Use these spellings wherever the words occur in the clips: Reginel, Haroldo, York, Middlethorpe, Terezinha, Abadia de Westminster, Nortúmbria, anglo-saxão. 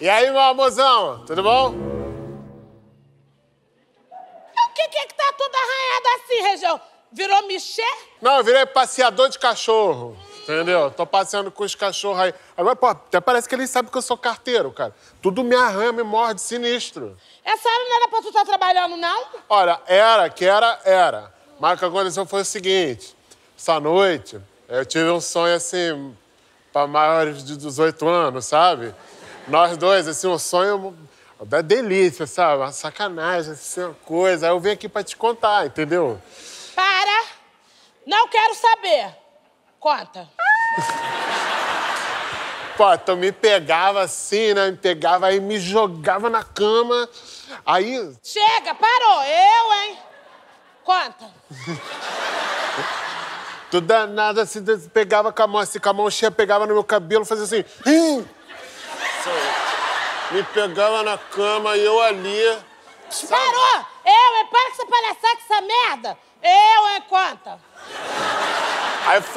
E aí, meu amorzão, tudo bom? O que é que tá tudo arranhado assim, Região? Virou michê? Não, eu virei passeador de cachorro, entendeu? Tô passeando com os cachorros aí. Agora, pô, até parece que eles sabem que eu sou carteiro, cara. Tudo me arranha, me morde, sinistro. Essa hora não era pra tu estar trabalhando, não? Olha, era. Mas o que aconteceu foi o seguinte. Essa noite, eu tive um sonho, assim, pra maiores de 18 anos, sabe? Nós dois, assim, um sonho da delícia, sabe? Uma sacanagem, assim, uma coisa. Aí eu vim aqui pra te contar, entendeu? Para! Não quero saber. Conta. Pô, então me pegava assim, né? Me pegava aí, me jogava na cama, aí... Chega, parou. Eu, hein? Conta. Tu danada, assim, pegava com a mão, assim, com a mão cheia, pegava no meu cabelo, fazia assim... Me pegava na cama e eu ali... Sabe? Parou! Eu, hein? Para com essa palhaçada, com essa merda! Eu, hein? Conta!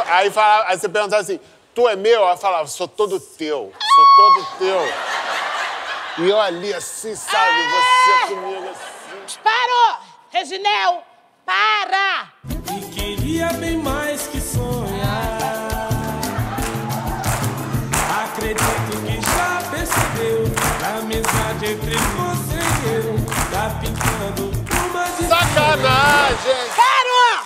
Aí, falava, aí você perguntava assim... Tu é meu? Ela falava, sou todo teu, E eu ali assim, sabe? É! Você comigo assim... Parou! Reginel, para! E queria bem mais que sonhar. Acredito que já percebeu a amizade entre você e eu. Tá pintando uma de... Sacanagem! Parou!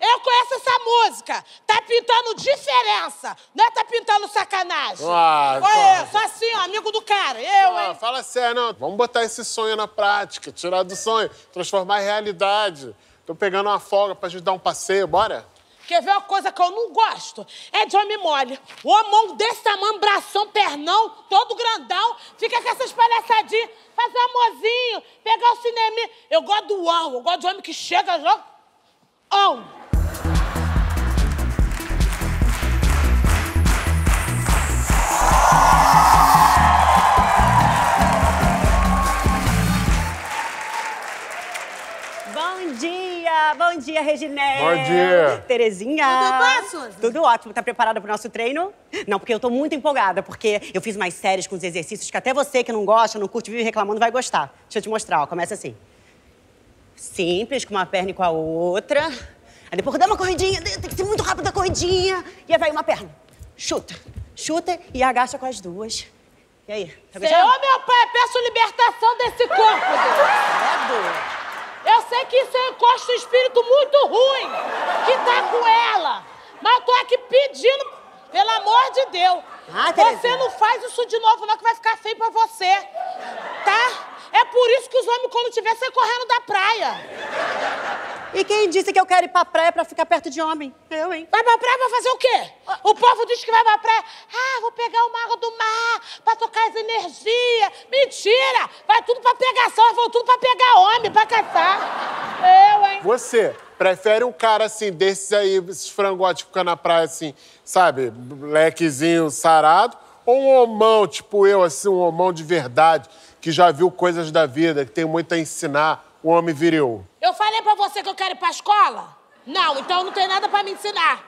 Eu conheço essa música. Tá pintando diferença. Não é tá pintando sacanagem. Olha, só assim, ó, amigo do cara. Eu, hein? Fala sério, não. Vamos botar esse sonho na prática. Tirar do sonho. Transformar em realidade. Tô pegando uma folga pra gente dar um passeio. Bora? Quer ver uma coisa que eu não gosto? É de homem mole. O homem desse tamanho, bração, pernão, todo grandão, fica com essas palhaçadinhas. Fazer amorzinho, pegar o cinema. Eu gosto do homem. Eu gosto de homem que chega, joga... Oh. Bom dia, Reginel. Bom dia. Terezinha. Tudo bom, Suzy? Tudo ótimo. Tá preparada pro nosso treino? Não, porque eu tô muito empolgada, porque eu fiz mais séries com os exercícios que até você que não gosta, não curte, vive reclamando, vai gostar. Deixa eu te mostrar, ó. Começa assim. Simples, com uma perna e com a outra. Aí depois dá uma corridinha, tem que ser muito rápida a corridinha. E aí vai uma perna. Chuta. Chuta e agacha com as duas. E aí? Tá gostando? Senhor, meu pai, peço libertação desse corpo, Deus. É dor. Eu sei que isso encosta um espírito muito ruim que tá com ela. Mas eu tô aqui pedindo, pelo amor de Deus. Ah, você não faz isso de novo, não, que vai ficar feio pra você. Tá? É por isso que os homens, quando tiver, saem correndo da praia. E quem disse que eu quero ir pra praia pra ficar perto de homem? Eu, hein? Vai pra praia pra fazer o quê? O povo diz que vai pra praia. Ah, vou pegar uma água do mar pra tocar as energias. Mentira! Vai tudo pra pegação, vão tudo pra pegar homem, pra caçar. Eu, hein? Você prefere um cara, assim, desses aí, esses frangotes que ficam na praia, assim, sabe? Lequezinho, sarado. Ou um homão, tipo eu, assim, um homão de verdade, que já viu coisas da vida, que tem muito a ensinar. O homem viril. Eu falei pra você que eu quero ir pra escola? Não, então não tem nada pra me ensinar.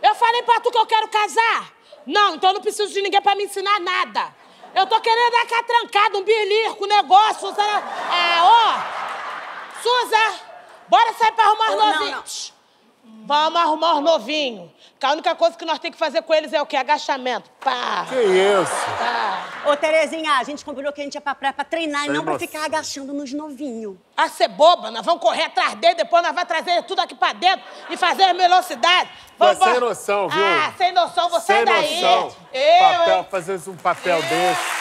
Eu falei pra tu que eu quero casar? Não, então não preciso de ninguém pra me ensinar nada. Eu tô querendo dar catrancada, um bilico, negócio, Suza... ó! Suza, bora sair pra arrumar os novinhos. Vamos arrumar os novinhos. Que a única coisa que nós temos que fazer com eles é o quê? Agachamento. Pá! Que isso? Pá. Ô, Terezinha, a gente combinou que a gente ia pra praia pra treinar e não pra ficar agachando nos novinhos. Ah, cê boba, nós vamos correr atrás dele, depois nós vamos trazer tudo aqui pra dentro e fazer a velocidade. Vamos sem noção, viu? Ah, sem noção, você daí. Sem noção. Papel, fazer um papel desse.